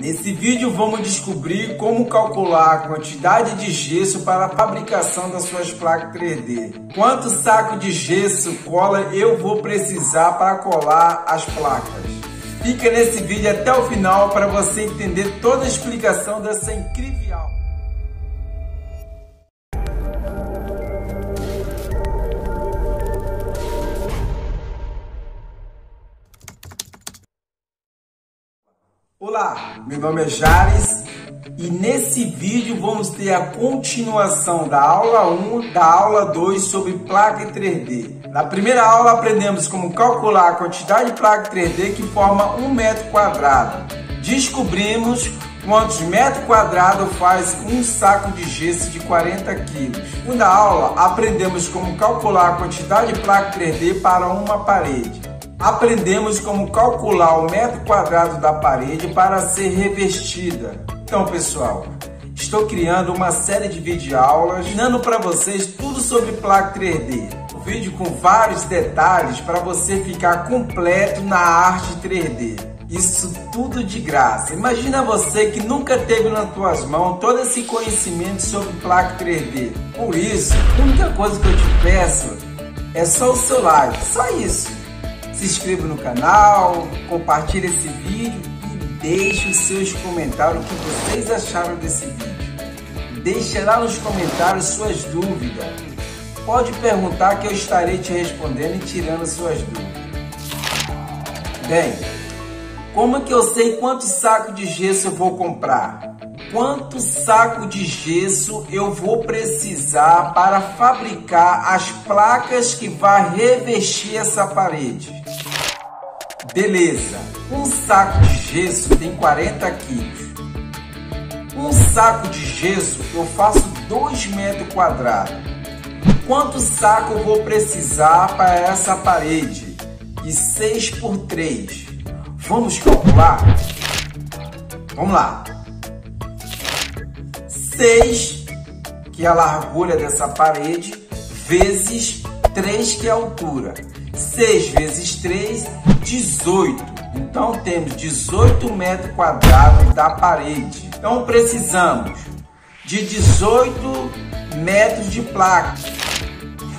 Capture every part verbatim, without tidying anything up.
Nesse vídeo vamos descobrir como calcular a quantidade de gesso para a fabricação das suas placas três D. Quanto saco de gesso cola eu vou precisar para colar as placas? Fica nesse vídeo até o final para você entender toda a explicação dessa incrível aula. Olá, meu nome é Jales e nesse vídeo vamos ter a continuação da aula um da aula dois sobre placa três D. Na primeira aula aprendemos como calcular a quantidade de placa três D que forma um metro quadrado. Descobrimos quantos metros quadrados faz um saco de gesso de quarenta quilos. Na segunda aula aprendemos como calcular a quantidade de placa três D para uma parede. Aprendemos como calcular o metro quadrado da parede para ser revestida. Então, pessoal, estou criando uma série de videoaulas ensinando para vocês tudo sobre placa três D. Um vídeo com vários detalhes para você ficar completo na arte três D. Isso tudo de graça. Imagina você que nunca teve nas tuas mãos todo esse conhecimento sobre placa três D. Por isso, a única coisa que eu te peço é só o seu like, só isso. Se inscreva no canal, compartilhe esse vídeo e deixe os seus comentários o que vocês acharam desse vídeo. Deixe lá nos comentários suas dúvidas. Pode perguntar que eu estarei te respondendo e tirando suas dúvidas. Bem, como é que eu sei quanto saco de gesso eu vou comprar? Quanto saco de gesso eu vou precisar para fabricar as placas que vai revestir essa parede? Beleza, um saco de gesso tem quarenta quilos. Um saco de gesso eu faço dois metros quadrados. Quanto saco eu vou precisar para essa parede? E seis por três. Vamos calcular? Vamos lá. seis, que é a largura dessa parede, vezes três, que é a altura. seis vezes três, dezoito. Então, temos dezoito metros quadrados da parede. Então, precisamos de dezoito metros de placa.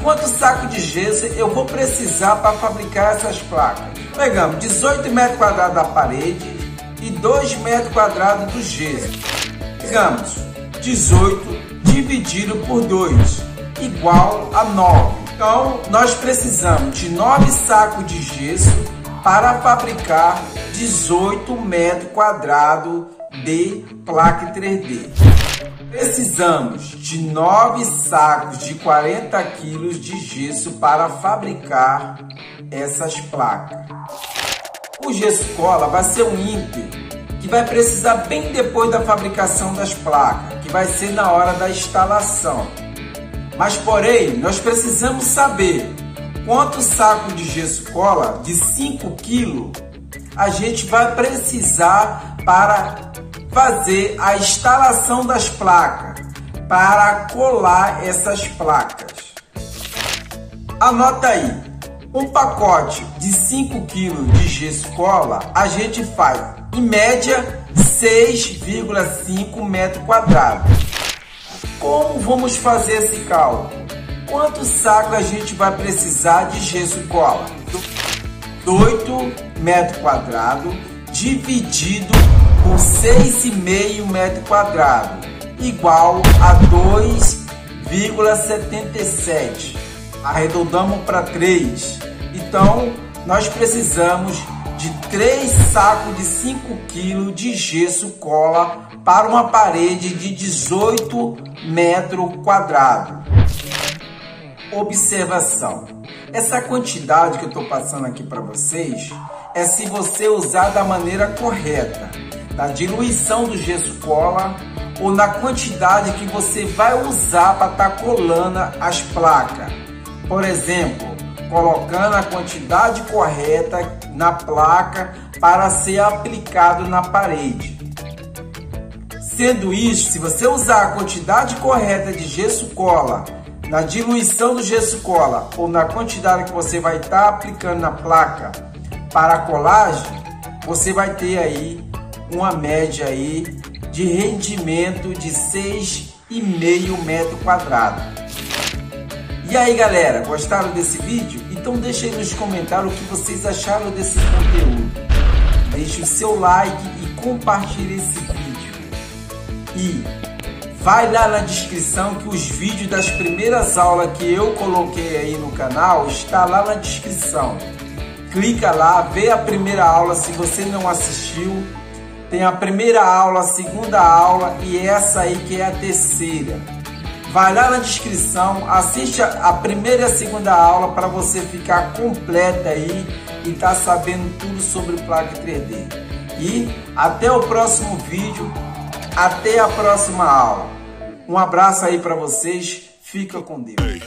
Quanto saco de gesso eu vou precisar para fabricar essas placas? Pegamos dezoito metros quadrados da parede e dois metros quadrados do gesso. Pegamos dezoito dividido por dois, igual a nove. Então, nós precisamos de nove sacos de gesso para fabricar dezoito metros quadrados de placa três D. Precisamos de nove sacos de quarenta quilos de gesso para fabricar essas placas. O gesso cola vai ser um ímper que vai precisar bem depois da fabricação das placas, que vai ser na hora da instalação. Mas, porém, nós precisamos saber quanto saco de gesso cola de cinco quilos a gente vai precisar para fazer a instalação das placas, para colar essas placas. Anota aí. Um pacote de cinco quilos de gesso cola a gente faz, em média, seis vírgula cinco metros quadrados. Como vamos fazer esse cálculo? Quantos sacos a gente vai precisar de gesso cola? oito metros quadrados dividido por seis vírgula cinco metros quadrados, igual a dois vírgula setenta e sete. Arredondamos para três. Então, nós precisamos de três sacos de cinco quilos de gesso cola para uma parede de dezoito metros quadrados. Observação: essa quantidade que eu estou passando aqui para vocês é se você usar da maneira correta, na diluição do gesso cola ou na quantidade que você vai usar para estar colando as placas. Por exemplo, colocando a quantidade correta na placa para ser aplicado na parede. Sendo isso, se você usar a quantidade correta de gesso cola, na diluição do gesso cola ou na quantidade que você vai estar aplicando na placa para a colagem, você vai ter aí uma média aí de rendimento de seis vírgula cinco metro quadrado. E aí galera, gostaram desse vídeo? Então deixa aí nos comentários o que vocês acharam desse conteúdo. Deixe o seu like e compartilhe esse vídeo. E vai lá na descrição que os vídeos das primeiras aulas que eu coloquei aí no canal está lá na descrição. Clica lá, vê a primeira aula se você não assistiu. Tem a primeira aula, a segunda aula e essa aí que é a terceira. Vai lá na descrição, assiste a primeira e a segunda aula para você ficar completa aí e tá sabendo tudo sobre placa três D. E até o próximo vídeo, até a próxima aula. Um abraço aí para vocês, fica com Deus.